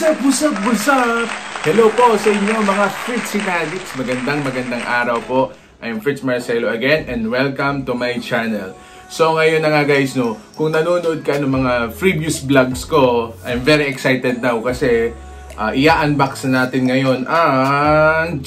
What's up? Hello po sa inyo mga Fritz Addicts. Magandang araw po. I'm Fritz Marcelo again and welcome to my channel. So ngayon na nga guys no, kung nanonood ka ng mga previous vlogs ko, I'm very excited now kasi i-unbox na natin ngayon ang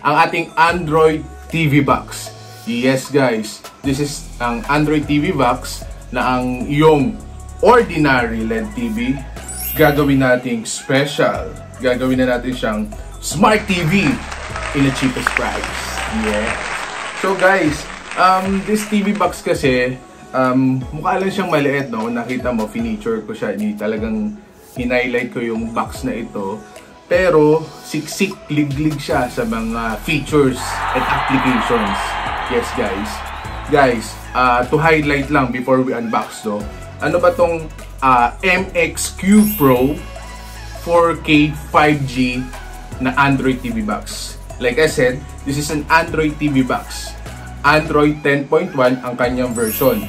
ang ating Android TV box. Yes guys, this is ang Android TV box na ang iyong ordinary LED TV gagawin nating special. Gagawin na natin siyang Smart TV in the cheapest price. Yes. So guys, this TV box kasi mukha lang siyang maliit, no? Nakita mo, finiture ko siya. Hindi talagang hinighlight ko yung box na ito. Pero siksik, liglig siya sa mga features and applications. Yes guys. To highlight lang before we unbox, no? Ano ba tong MXQ PRO 4K 5G na Android TV box? Like I said, this is an Android TV box. Android 10.1 ang kanyang version.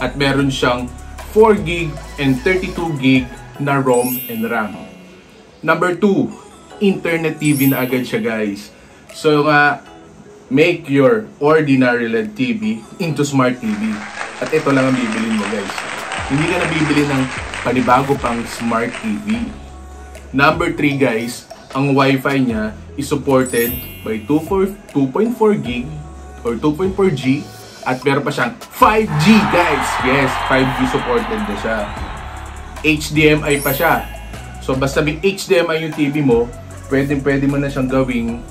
At meron siyang 4GB and 32GB na ROM and RAM. Number 2, Internet TV na agad siya guys. So make your ordinary LED TV into Smart TV. At ito lang ang bibilin mo guys. Hindi ka nabibili ng panibago pang Smart TV. Number 3 guys, ang Wi-Fi niya is supported by 2.4GB or 2.4G at meron pa siyang 5G guys. Yes, 5G supported na siya. HDMI pa siya. So basta may HDMI yung TV mo, pwede mo na siyang gawing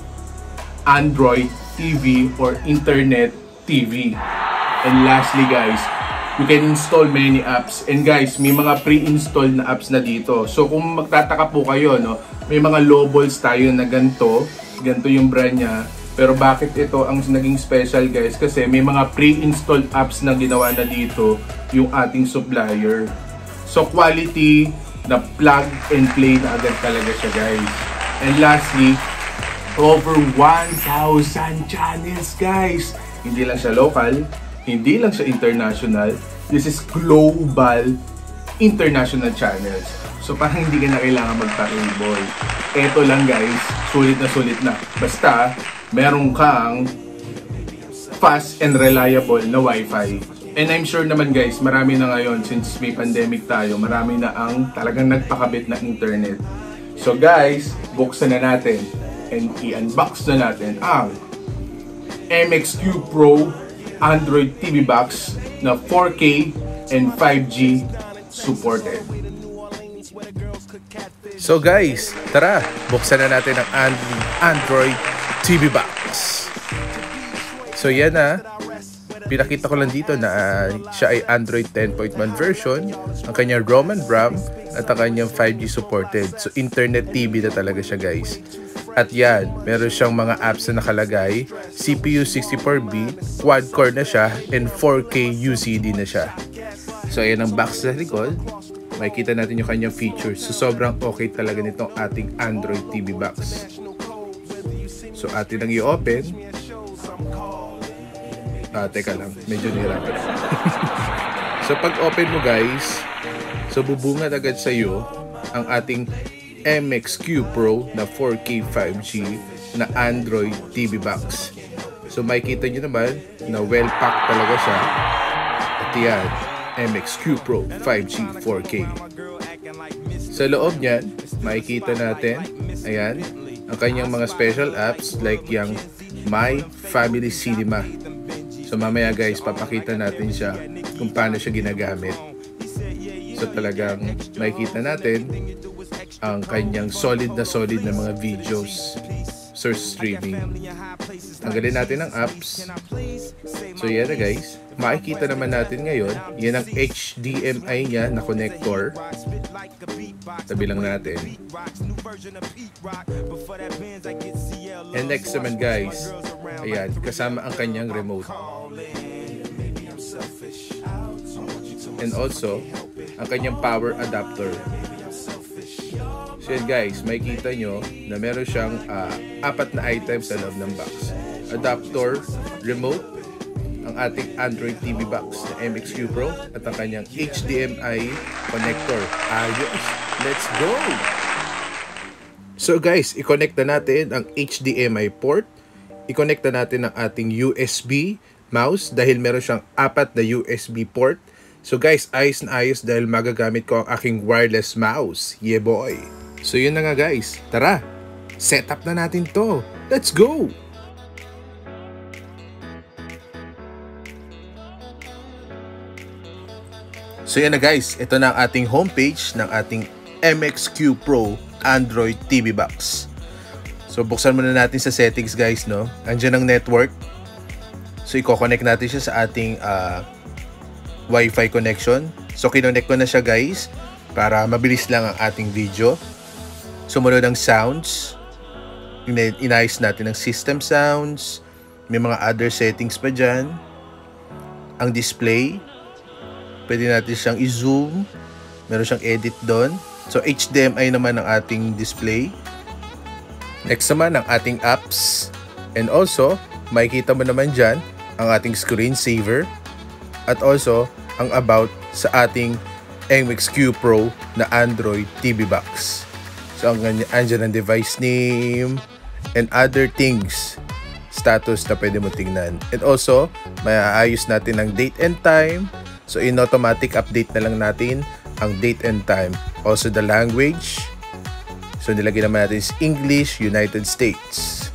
Android TV or Internet TV. And lastly guys, you can install many apps. And guys, may mga pre-installed na apps na dito. So kung magtataka po kayo, no, may mga lowballs tayo na ganito. Ganito yung brand niya. Pero bakit ito ang naging special guys? Kasi may mga pre-installed apps na ginawa na dito yung ating supplier. So quality na plug and play na agad talaga siya guys. And lastly, over 1,000 channels guys. Hindi lang siya local, hindi lang siya international, this is global international channels. So parang hindi ka na kailangan magpa-enroll. Eto lang guys, sulit na. Basta meron kang fast and reliable na wifi. And I'm sure naman guys, marami na ngayon since may pandemic tayo, marami na ang talagang nagpakabit na internet. So guys, buksan na natin and i-unbox na natin ang MXQ PRO Android TV box na 4K and 5G supported. So guys, tara, buksan na natin ang Android TV box. So yan na, pinakita ko lang dito na siya ay Android 10.1 version, ang kanyang ROM and RAM at ang kanyang 5G supported. So internet TV na talaga siya guys. At yan, meron siyang mga apps na nakalagay, CPU 64-bit, quad-core na siya, and 4K UCD na siya. So ayan ang box sa likod, makikita natin yung kanyang features. So sobrang okay talaga nitong ating Android TV box. So atin ang i-open. Teka lang, medyo nahirapan. So pag open mo guys, so bubungad agad sa'yo ang ating MXQ PRO na 4K 5G na Android TV box. So makikita nyo naman na well packed talaga siya. At yan, MXQ PRO 5G 4K. Sa loob niyan, makikita natin, ayan, ang kanyang mga special apps like yung My Family Cinema. So mamaya guys, papakita natin siya kung paano siya ginagamit. So talagang makikita natin ang kanyang solid na mga videos sa streaming. Tanggalin natin ang apps. So yan na guys, makikita naman natin ngayon, yan ang HDMI niya na connector. Tabi lang natin. And next naman guys, ayan, kasama ang kanyang remote. And also, ang kanyang power adapter. So guys, makikita nyo na meron siyang 4 na items sa loob ng box. Adapter, remote, ang ating Android TV box na MXQ Pro at ang kanyang HDMI connector. Ayos! Let's go! So guys, i-connect na natin ang HDMI port. I-connect na natin ang ating USB mouse dahil meron siyang 4 na USB port. So guys, ayos na ayos dahil magagamit ko ang aking wireless mouse. Yeah boy! So yun na nga guys, tara! Set up na natin to! Let's go! So yan na guys, ito na ang ating homepage ng ating MXQ Pro Android TV Box. So buksan muna natin sa settings guys, no? Andiyan ang network. So i-connect natin siya sa ating Wi-Fi connection. So kinonect ko na siya guys para mabilis lang ang ating video. Sumunod ang sounds. Inayos natin ang system sounds. May mga other settings pa dyan. Ang display. Pwede natin siyang i-zoom. Meron siyang edit doon. So, HDMI naman ang ating display. Next naman ang ating apps. And also, makikita mo naman dyan ang ating screensaver. At also, ang about sa ating MXQ Pro na Android TV box. So, andyan ang device name and other things. Status na pwede mo tingnan. And also, maayos natin ang date and time. So, in automatic update na lang natin ang date and time. Also, the language. So, nilagay naman natin is English, United States.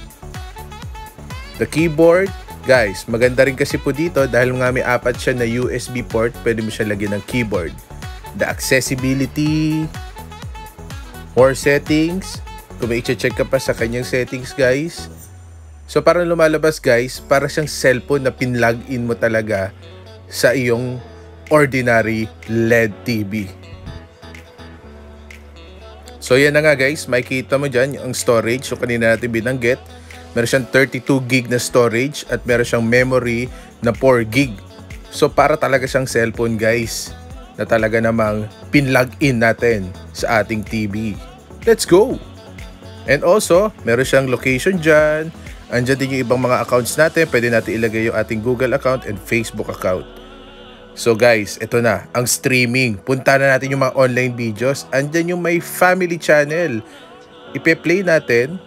The keyboard. Guys, maganda rin kasi po dito dahil nga may 4 siya na USB port, pwede mo siya lagyan ng keyboard. The accessibility. More settings. Kung may i-check ka pa sa kanyang settings, guys. So, parang lumalabas, guys, para siyang cellphone na pinlogin mo talaga sa iyong ordinary LED TV. So yan na nga guys, makikita mo dyan ang storage. So kanina natin binanggit, meron siyang 32 gig na storage at meron siyang memory na 4 gig. So para talaga siyang cellphone guys, na talaga namang pinlogin natin sa ating TV. Let's go! And also, meron siyang location dyan. Andyan din yung ibang mga accounts natin. Pwede natin ilagay yung ating Google account and Facebook account. So guys, ito na, ang streaming. Punta na natin yung mga online videos. Andyan yung My Family Channel. Ipe-play natin.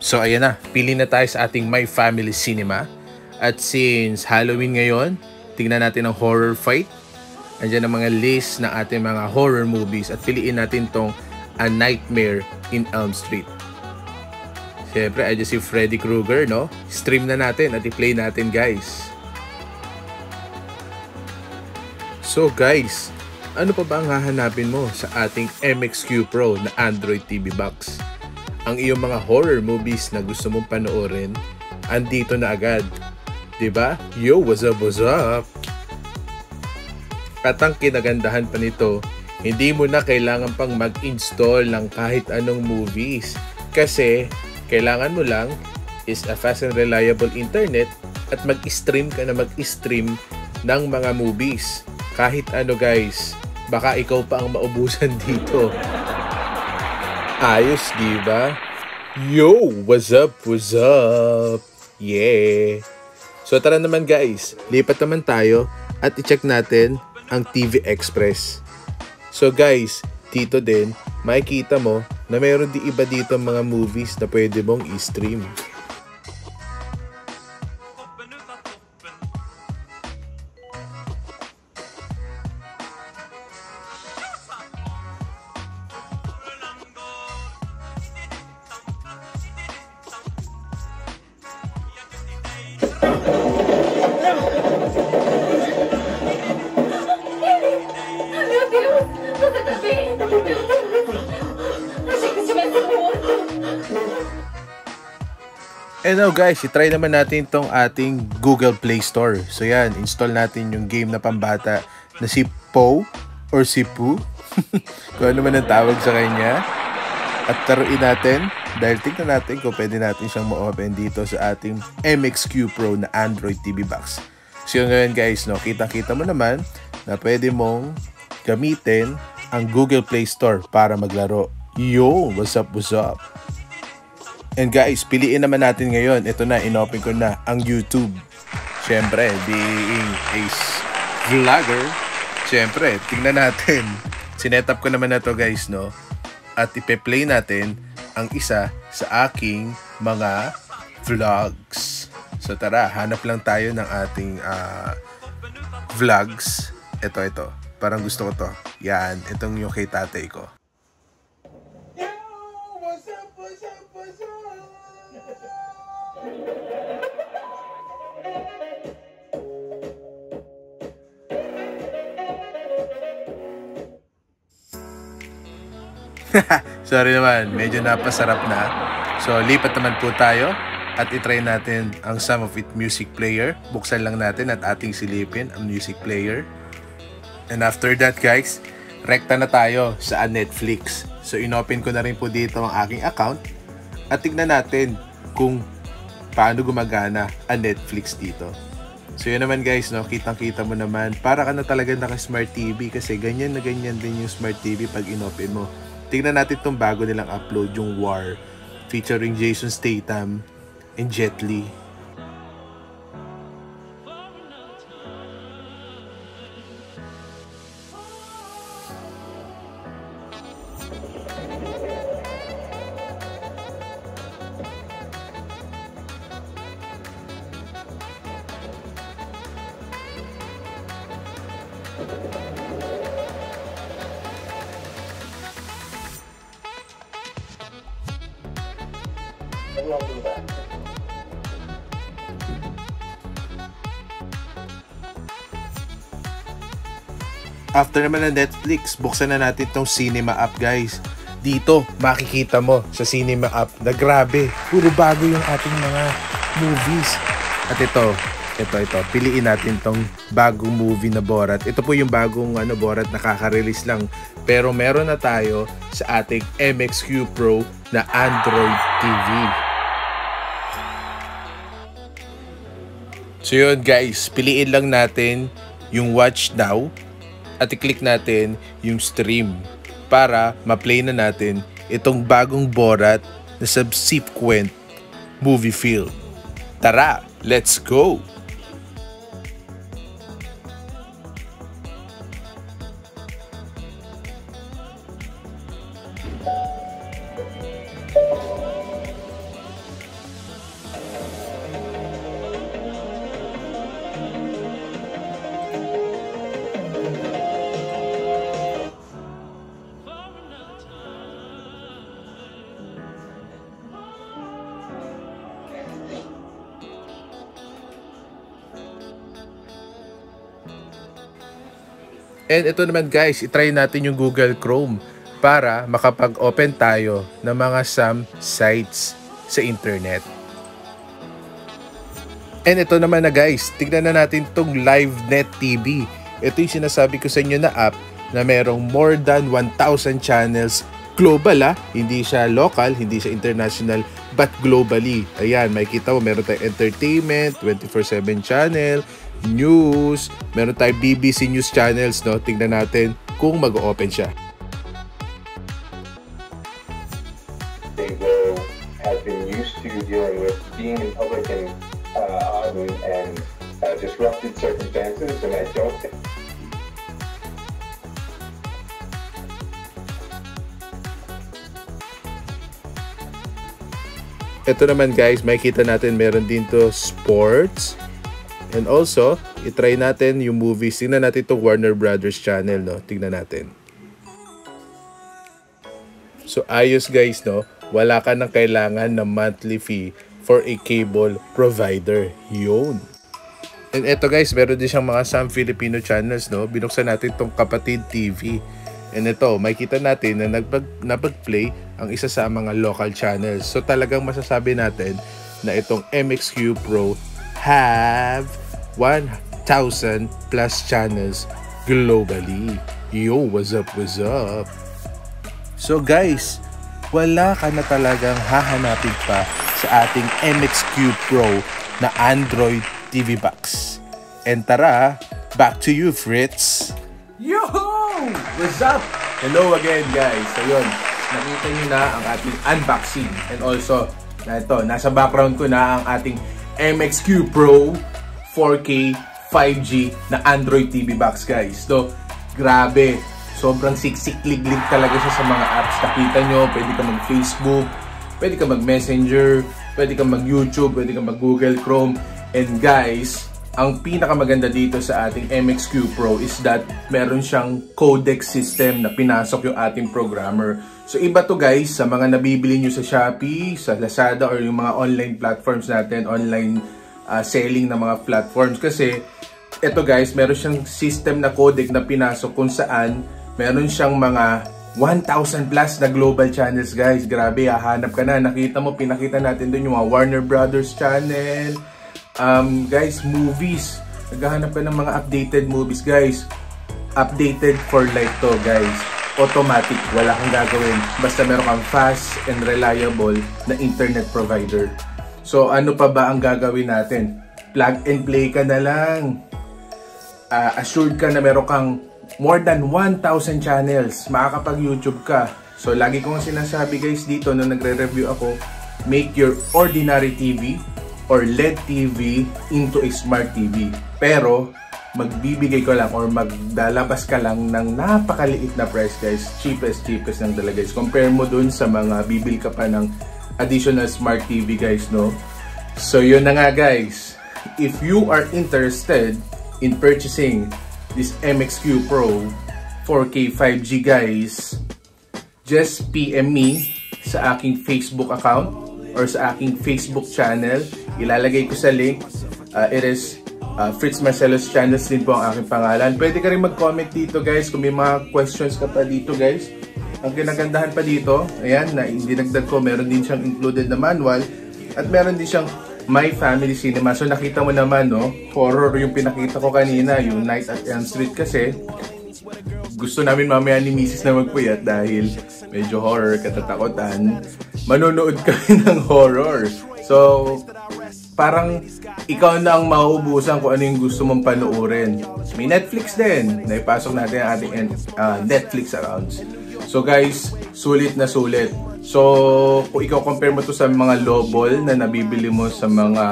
So ayan na, pili na tayo sa ating My Family Cinema. At since Halloween ngayon, tingnan natin ang horror fight. Andyan ang mga list ng ating mga horror movies. At piliin natin tong A Nightmare in Elm Street. Siyempre, ay si Freddy Krueger, no? Stream na natin at i-play natin, guys. So, guys, ano pa ba ang hahanapin mo sa ating MXQ Pro na Android TV box? Ang iyong mga horror movies na gusto mong panoorin, andito na agad. Diba? Yo, what's up, what's up? At ang kinagandahan pa nito, hindi mo na kailangan pang mag-install ng kahit anong movies kasi kailangan mo lang is a fast and reliable internet at mag-stream ka na mag-stream ng mga movies. Kahit ano guys, baka ikaw pa ang maubusan dito. Ayos, diba? Yo! What's up? What's up? Yeah! So tara naman guys, lipat naman tayo at i-check natin ang TV Express. So guys, dito din, makikita mo na mayroon din iba dito mga movies na pwede mong i-stream. And now guys, i-try naman natin itong ating Google Play Store. So yan, install natin yung game na pambata na si Po or si Poo. Kung ano man ang tawag sa kanya. At taruin natin dahil tignan natin kung pwede natin siyang ma-open dito sa ating MXQ Pro na Android TV box. So yun ngayon guys, no, kita-kita mo naman na pwede mong gamitin ang Google Play Store para maglaro. Yo, what's up? And guys, piliin naman natin ngayon. Ito na, inopen ko na ang YouTube. Siyempre, being a vlogger, siyempre, tingnan natin. Sinetap ko naman na to guys, no? At ipe-play natin ang isa sa aking mga vlogs. So tara, hanap lang tayo ng ating vlogs. Ito. Parang gusto ko to. Yan, itong yung kay tatay ko. Sorry naman, medyo napasarap na. So lipat naman po tayo at itry natin ang Some of It music player. Buksan lang natin at ating silipin ang music player. And after that guys, rekta na tayo sa Netflix. So inopen ko na rin po dito ang aking account at tignan natin kung paano gumagana ang Netflix dito. So yun naman guys, no? Kitang-kita mo naman, para ka na talaga naka-smart TV kasi ganyan na ganyan din yung smart TV pag inopen mo. Tignan natin itong bago nilang upload, yung War, featuring Jason Statham and Jet Li. After naman ng Netflix, buksan na natin itong Cinema App guys. Dito, makikita mo sa Cinema App na grabe, puro bago yung ating mga movies. At ito. Piliin natin itong bagong movie na Borat. Ito po yung bagong Borat, nakaka-release lang. Pero meron na tayo sa ating MXQ Pro na Android TV. So yun guys, piliin lang natin yung Watch Now. At i-click natin yung stream para ma-play na natin itong bagong Borat na subsequent movie film. Tara, let's go! And ito naman guys, itry natin yung Google Chrome para makapag-open tayo ng mga some sites sa internet. And ito naman na guys, tignan na natin itong LiveNet TV. Ito yung sinasabi ko sa inyo na app na merong more than 1,000 channels global ha. Hindi siya local, hindi siya international, but globally. Ayan, makikita mo meron tayong entertainment, 24/7 channel, news, meron tayong BBC News channels, no? Tingnan natin kung mag-open siya. They will have been used to dealing with being in public and disrupted circumstances, and I don't think ito naman guys, makikita natin meron din to sports. And also, itry natin yung movies. Tingnan natin itong Warner Brothers channel, no? Tingnan natin. So, ayos guys, no? Wala ka nang kailangan na monthly fee for a cable provider. Yun. And eto guys, meron din siyang mga some Filipino channels, no? Binuksan natin itong Kapatid TV. And eto, makikita natin na napag-play ang isa sa mga local channels. So, talagang masasabi natin na itong MXQ Pro have 1,000 plus channels globally. Yo, what's up? So guys, wala ka na talagang hahanapin pa sa ating MXQ Pro na Android TV box. And tara, back to you Fritz. Yo, what's up? Hello again, guys. Ayun, nakita nyo na ang ating unboxing. And also, ito, nasa background ko na ang ating MXQ PRO 4K 5G na Android TV box, guys. So, grabe. Sobrang siksik-liglig talaga siya sa mga apps. Nakita nyo, pwede ka mag-Facebook, pwede ka mag-Messenger, pwede ka mag-YouTube, pwede ka mag-Google Chrome. And guys, ang pinakamaganda dito sa ating MXQ Pro is that meron siyang codec system na pinasok yung ating programmer. So iba to, guys, sa mga nabibili nyo sa Shopee, sa Lazada, or yung mga online platforms natin, online selling na mga platforms. Kasi ito, guys, meron siyang system na codec na pinasok kung saan meron siyang mga 1,000 plus na global channels, guys. Grabe, hahanap ka na. Nakita mo, pinakita natin doon yung mga Warner Brothers channel. Guys, movies. Naghahanap ka ng mga updated movies, guys. Updated for life to, guys. Automatic, wala kang gagawin. Basta meron kang fast and reliable na internet provider. So, ano pa ba ang gagawin natin? Plug and play ka na lang. Assured ka na meron kang more than 1,000 channels. Makakapag-YouTube ka. So, lagi kong sinasabi, guys, dito nung nagre-review ako, make your ordinary TV or LED TV into a smart TV. Pero, magbibigay ko lang or magdalabas ka lang ng napakaliit na price, guys. Cheapest lang talaga, guys. Compare mo dun sa mga bibil ka pa ng additional smart TV, guys, no? So, yun na nga, guys. If you are interested in purchasing this MXQ Pro 4K 5G, guys, just PM me sa aking Facebook account or sa aking Facebook channel. Ilalagay ko sa link. It is Fritz Marcelo's channels din po ang aking pangalan. Pwede ka rin mag-comment dito, guys, kung may mga questions ka pa dito, guys. Ang ginagandahan pa dito, ayan, na dinagdag ko, meron din siyang included na manual at meron din siyang My Family Cinema. So nakita mo naman, no, horror yung pinakita ko kanina, yung Night at Elm Street, kasi gusto namin mamaya ni Mrs. na magpuyat dahil medyo horror, katatakotan. Manonood kami ng horror. So, parang ikaw na ang mauubusan kung ano yung gusto mong panoorin. May Netflix din. Naipasok natin ang ating Netflix accounts. So guys, sulit na sulit. So, kung ikaw compare mo to sa mga lowball na nabibili mo sa mga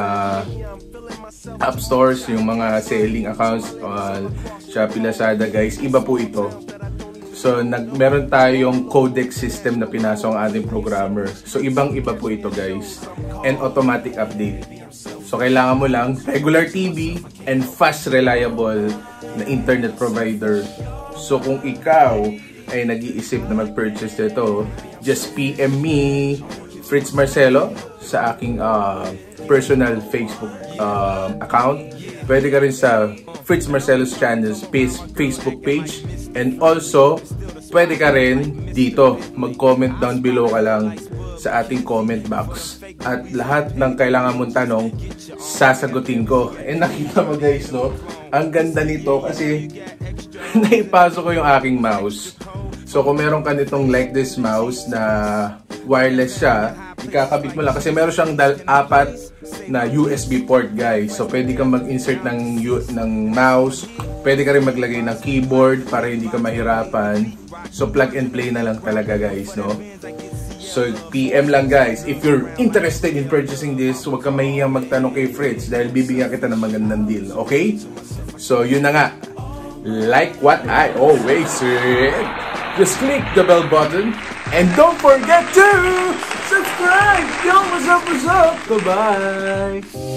app stores, yung mga selling accounts, Shopee, Lazada, guys, iba po ito. So, meron tayong codec system na pinasok ang ating programmer. So, ibang-iba po ito, guys. And automatic update. So, kailangan mo lang regular TV and fast, reliable na internet provider. So, kung ikaw ay nag-iisip na mag-purchase nito, just PM me, Fritz Marcelo, sa aking personal Facebook account. Pwede ka rin sa Fritz Marcelo's channels Facebook page. And also, pwede ka rin dito. Mag-comment down below ka lang sa ating comment box. At lahat ng kailangan mong tanong, sasagutin ko. And nakita mo, guys, no? Ang ganda nito kasi naipasok ko yung aking mouse. So, kung meron ka nitong like this mouse na wireless siya, ikakabit mo lang kasi meron siyang apat na USB port, guys. So pwede kang mag-insert ng mouse, pwede ka rin maglagay ng keyboard para hindi ka mahirapan. So plug and play na lang talaga, guys, no? So PM lang, guys, if you're interested in purchasing this. Huwag kang mahihiyang magtanong kay Fritz dahil bibigyan kita ng magandang deal, okay? So yun na nga, like what I always say, just click the bell button and don't forget to subscribe! Yo, what's up? Bye-bye!